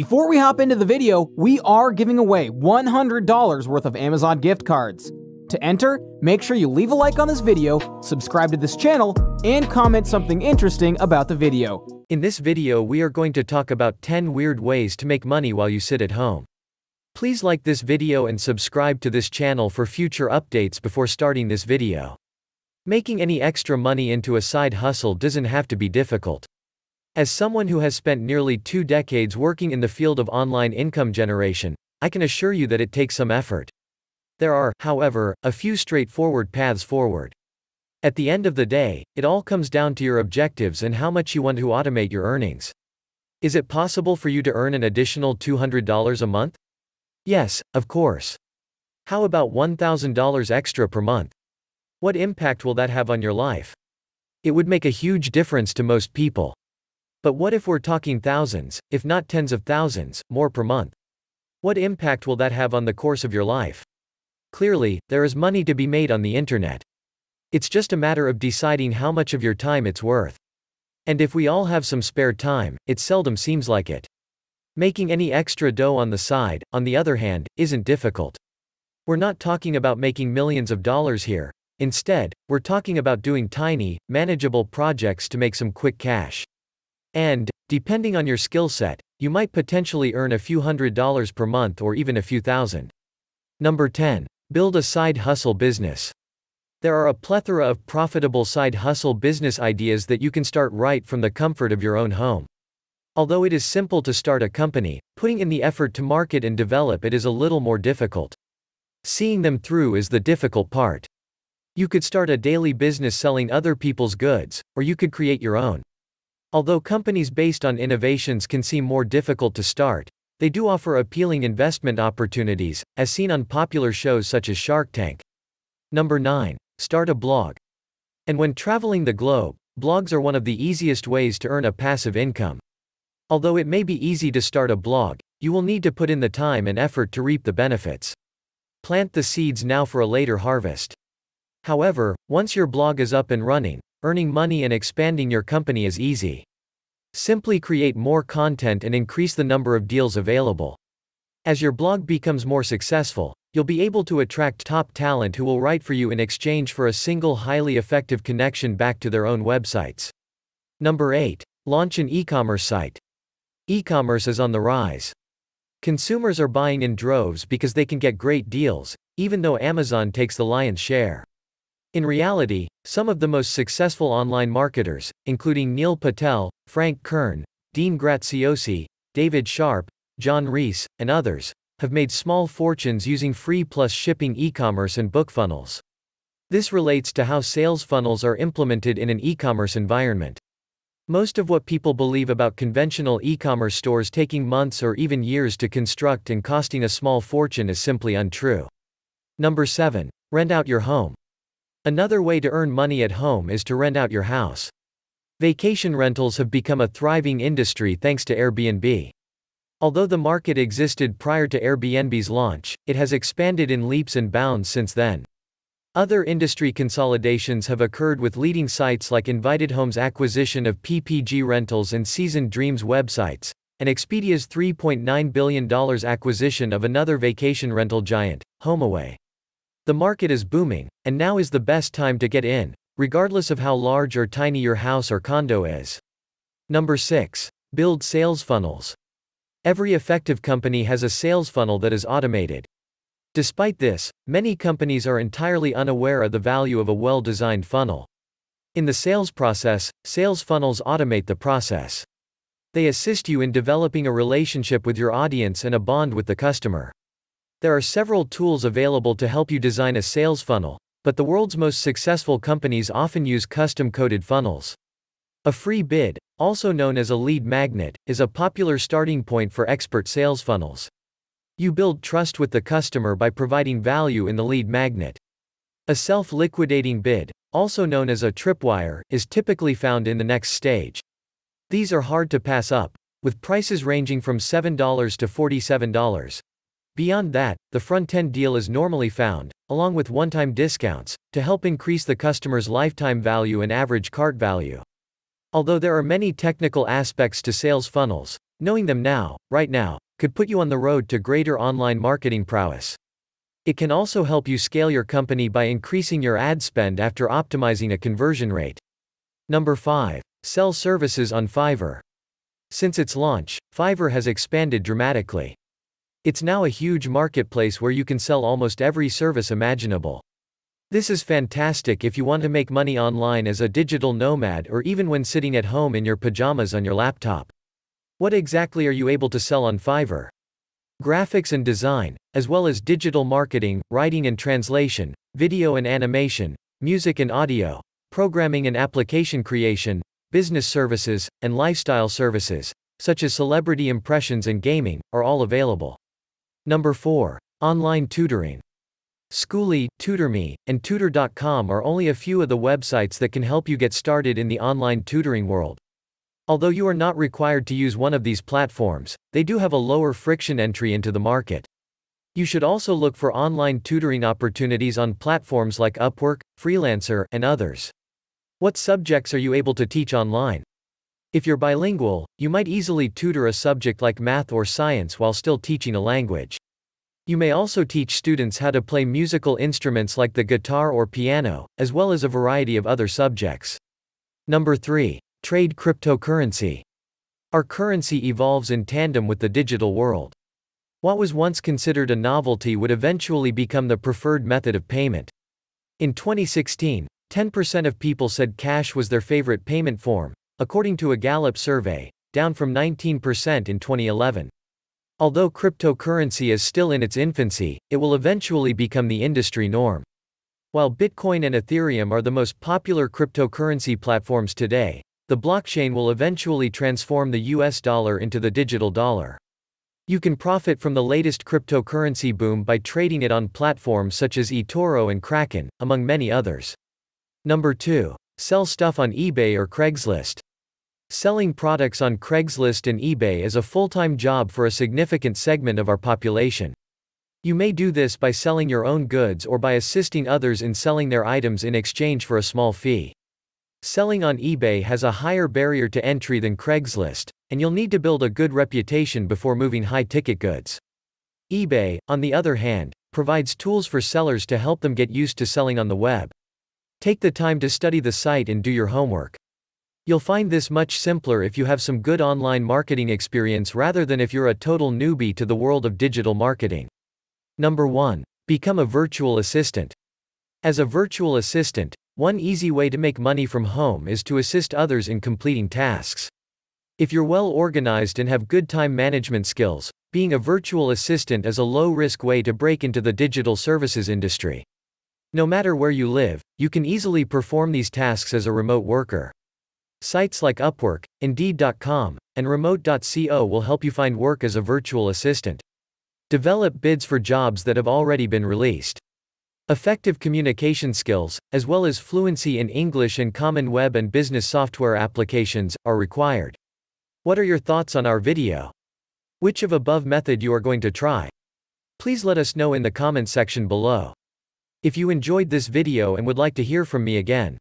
Before we hop into the video, we are giving away $100 worth of Amazon gift cards. To enter, make sure you leave a like on this video, subscribe to this channel, and comment something interesting about the video. In this video we are going to talk about 10 weird ways to make money while you sit at home. Please like this video and subscribe to this channel for future updates before starting this video. Making any extra money into a side hustle doesn't have to be difficult. As someone who has spent nearly 2 decades working in the field of online income generation, I can assure you that it takes some effort. There are, however, a few straightforward paths forward. At the end of the day, it all comes down to your objectives and how much you want to automate your earnings. Is it possible for you to earn an additional $200 a month? Yes, of course. How about $1,000 extra per month? What impact will that have on your life? It would make a huge difference to most people. But what if we're talking thousands, if not tens of thousands, more per month? What impact will that have on the course of your life? Clearly, there is money to be made on the internet. It's just a matter of deciding how much of your time it's worth. And if we all have some spare time, it seldom seems like it. Making any extra dough on the side, on the other hand, isn't difficult. We're not talking about making millions of dollars here. Instead, we're talking about doing tiny, manageable projects to make some quick cash. And, depending on your skill set, you might potentially earn a few $100s per month or even a few thousand. Number 10. Build a side hustle business. There are a plethora of profitable side hustle business ideas that you can start right from the comfort of your own home. Although it is simple to start a company, putting in the effort to market and develop it is a little more difficult. Seeing them through is the difficult part. You could start a daily business selling other people's goods, or you could create your own. Although companies based on innovations can seem more difficult to start, they do offer appealing investment opportunities, as seen on popular shows such as Shark Tank. Number 9. Start a blog. And when traveling the globe, blogs are one of the easiest ways to earn a passive income. Although it may be easy to start a blog, you will need to put in the time and effort to reap the benefits. Plant the seeds now for a later harvest. However, once your blog is up and running, earning money and expanding your company is easy. Simply create more content and increase the number of deals available. As your blog becomes more successful, you'll be able to attract top talent who will write for you in exchange for a single highly effective connection back to their own websites. Number 8. Launch an e-commerce site. E-commerce is on the rise. Consumers are buying in droves because they can get great deals, even though Amazon takes the lion's share. In reality, some of the most successful online marketers, including Neil Patel, Frank Kern, Dean Graziosi, David Sharp, John Reese, and others, have made small fortunes using free plus shipping e-commerce and book funnels. This relates to how sales funnels are implemented in an e-commerce environment. Most of what people believe about conventional e-commerce stores taking months or even years to construct and costing a small fortune is simply untrue. Number 7. Rent out your home. Another way to earn money at home is to rent out your house. Vacation rentals have become a thriving industry thanks to Airbnb. Although the market existed prior to Airbnb's launch, it has expanded in leaps and bounds since then. Other industry consolidations have occurred with leading sites like Invited Homes' acquisition of PPG Rentals and Season Dreams websites, and Expedia's $3.9 billion acquisition of another vacation rental giant, HomeAway. The market is booming, and now is the best time to get in, regardless of how large or tiny your house or condo is. Number 6. Build sales funnels. Every effective company has a sales funnel that is automated. Despite this, many companies are entirely unaware of the value of a well-designed funnel. In the sales process, sales funnels automate the process. They assist you in developing a relationship with your audience and a bond with the customer. There are several tools available to help you design a sales funnel, but the world's most successful companies often use custom-coded funnels. A free bid, also known as a lead magnet, is a popular starting point for expert sales funnels. You build trust with the customer by providing value in the lead magnet. A self-liquidating bid, also known as a tripwire, is typically found in the next stage. These are hard to pass up, with prices ranging from $7 to $47. Beyond that, the front-end deal is normally found, along with one-time discounts, to help increase the customer's lifetime value and average cart value. Although there are many technical aspects to sales funnels, Knowing them now, right now, could put you on the road to greater online marketing prowess. It can also help you scale your company by increasing your ad spend after optimizing a conversion rate. Number 5. Sell services on Fiverr. Since its launch, Fiverr has expanded dramatically. It's now a huge marketplace where you can sell almost every service imaginable. This is fantastic if you want to make money online as a digital nomad or even when sitting at home in your pajamas on your laptop. What exactly are you able to sell on Fiverr? Graphics and design, as well as digital marketing, writing and translation, video and animation, music and audio, programming and application creation, business services, and lifestyle services, such as celebrity impressions and gaming, are all available. Number 4. Online tutoring. Skooli, TutorMe, and Tutor.com are only a few of the websites that can help you get started in the online tutoring world. Although you are not required to use one of these platforms, they do have a lower friction entry into the market. You should also look for online tutoring opportunities on platforms like Upwork, Freelancer, and others. What subjects are you able to teach online? If you're bilingual, you might easily tutor a subject like math or science while still teaching a language. You may also teach students how to play musical instruments like the guitar or piano, as well as a variety of other subjects. Number 3. Trade cryptocurrency. Our currency evolves in tandem with the digital world. What was once considered a novelty would eventually become the preferred method of payment. In 2016, 10% of people said cash was their favorite payment form, according to a Gallup survey, down from 19% in 2011. Although cryptocurrency is still in its infancy, it will eventually become the industry norm. While Bitcoin and Ethereum are the most popular cryptocurrency platforms today, the blockchain will eventually transform the US dollar into the digital dollar. You can profit from the latest cryptocurrency boom by trading it on platforms such as eToro and Kraken, among many others. Number 2. Sell stuff on eBay or Craigslist. Selling products on Craigslist and eBay is a full-time job for a significant segment of our population. You may do this by selling your own goods or by assisting others in selling their items in exchange for a small fee. Selling on eBay has a higher barrier to entry than Craigslist, and you'll need to build a good reputation before moving high-ticket goods. eBay, on the other hand, provides tools for sellers to help them get used to selling on the web. Take the time to study the site and do your homework. You'll find this much simpler if you have some good online marketing experience rather than if you're a total newbie to the world of digital marketing. Number 1. Become a virtual assistant. As a virtual assistant, one easy way to make money from home is to assist others in completing tasks. If you're well organized and have good time management skills, being a virtual assistant is a low-risk way to break into the digital services industry. No matter where you live, you can easily perform these tasks as a remote worker. Sites like Upwork, Indeed.com, and Remote.co will help you find work as a virtual assistant. Develop bids for jobs that have already been released. Effective communication skills, as well as fluency in English and common web and business software applications, are required. What are your thoughts on our video? Which of above method you are going to try? Please let us know in the comment section below. If you enjoyed this video and would like to hear from me again,